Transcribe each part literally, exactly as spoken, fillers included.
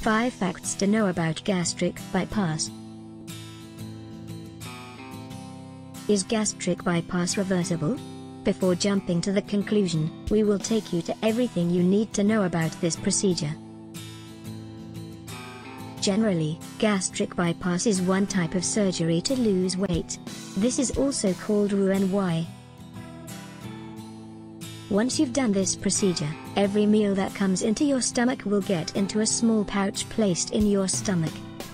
five Facts to Know About Gastric Bypass. Is gastric bypass reversible? Before jumping to the conclusion, we will take you to everything you need to know about this procedure. Generally, gastric bypass is one type of surgery to lose weight. This is also called Roux en Y. Once you've done this procedure, every meal that comes into your stomach will get into a small pouch placed in your stomach.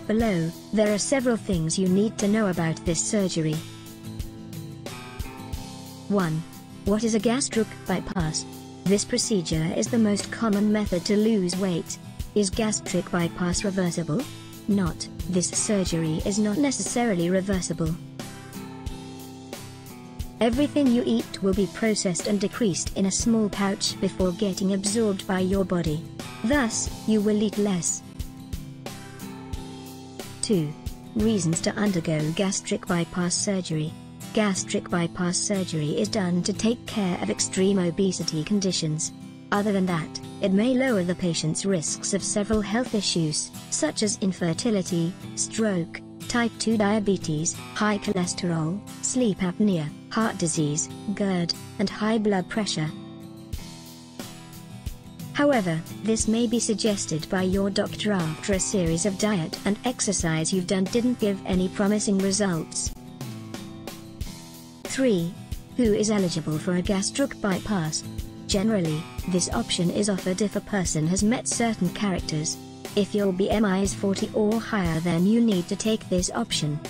Below, there are several things you need to know about this surgery. one. What is a gastric bypass? This procedure is the most common method to lose weight. Is gastric bypass reversible? Not. This surgery is not necessarily reversible. Everything you eat will be processed and decreased in a small pouch before getting absorbed by your body. Thus, you will eat less. two. Reasons to undergo gastric bypass surgery. Gastric bypass surgery is done to take care of extreme obesity conditions. Other than that, it may lower the patient's risks of several health issues, such as infertility, stroke, type two diabetes, high cholesterol, sleep apnea, heart disease, G E R D, and high blood pressure. However, this may be suggested by your doctor after a series of diet and exercise you've done didn't give any promising results. three. Who is eligible for a gastric bypass? Generally, this option is offered if a person has met certain characters. If your B M I is forty or higher, then you need to take this option.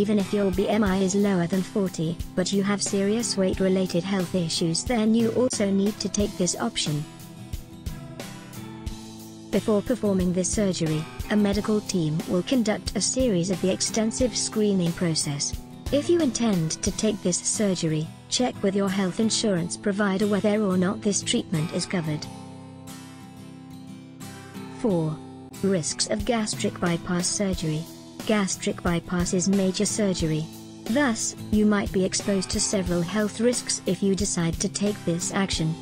Even if your B M I is lower than forty, but you have serious weight-related health issues, then you also need to take this option. Before performing this surgery, a medical team will conduct a series of the extensive screening process. If you intend to take this surgery, check with your health insurance provider whether or not this treatment is covered. four. Risks of gastric bypass surgery. Gastric bypass is major surgery. Thus, you might be exposed to several health risks if you decide to take this action.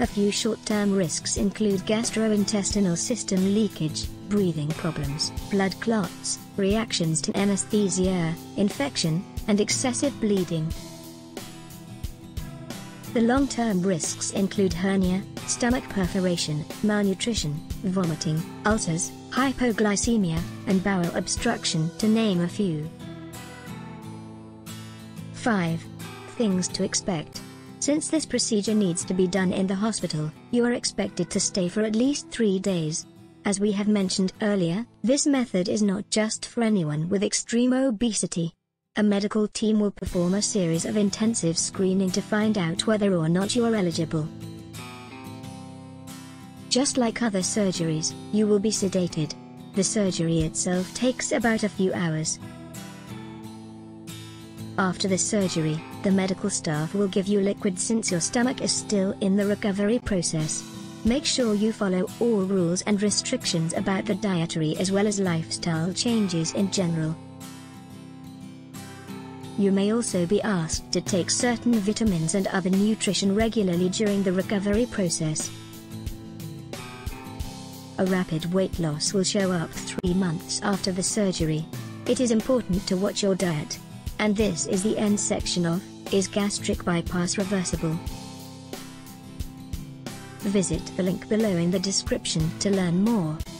A few short-term risks include gastrointestinal system leakage, breathing problems, blood clots, reactions to anesthesia, infection, and excessive bleeding. The long-term risks include hernia, stomach perforation, malnutrition, vomiting, ulcers, hypoglycemia, and bowel obstruction, to name a few. five. Things to expect. Since this procedure needs to be done in the hospital, you are expected to stay for at least three days. As we have mentioned earlier, this method is not just for anyone with extreme obesity. A medical team will perform a series of intensive screening to find out whether or not you are eligible. Just like other surgeries, you will be sedated. The surgery itself takes about a few hours. After the surgery, the medical staff will give you liquid since your stomach is still in the recovery process. Make sure you follow all rules and restrictions about the dietary as well as lifestyle changes in general. You may also be asked to take certain vitamins and other nutrition regularly during the recovery process. A rapid weight loss will show up three months after the surgery. It is important to watch your diet. And this is the end section of, Is Gastric Bypass Reversible? Visit the link below in the description to learn more.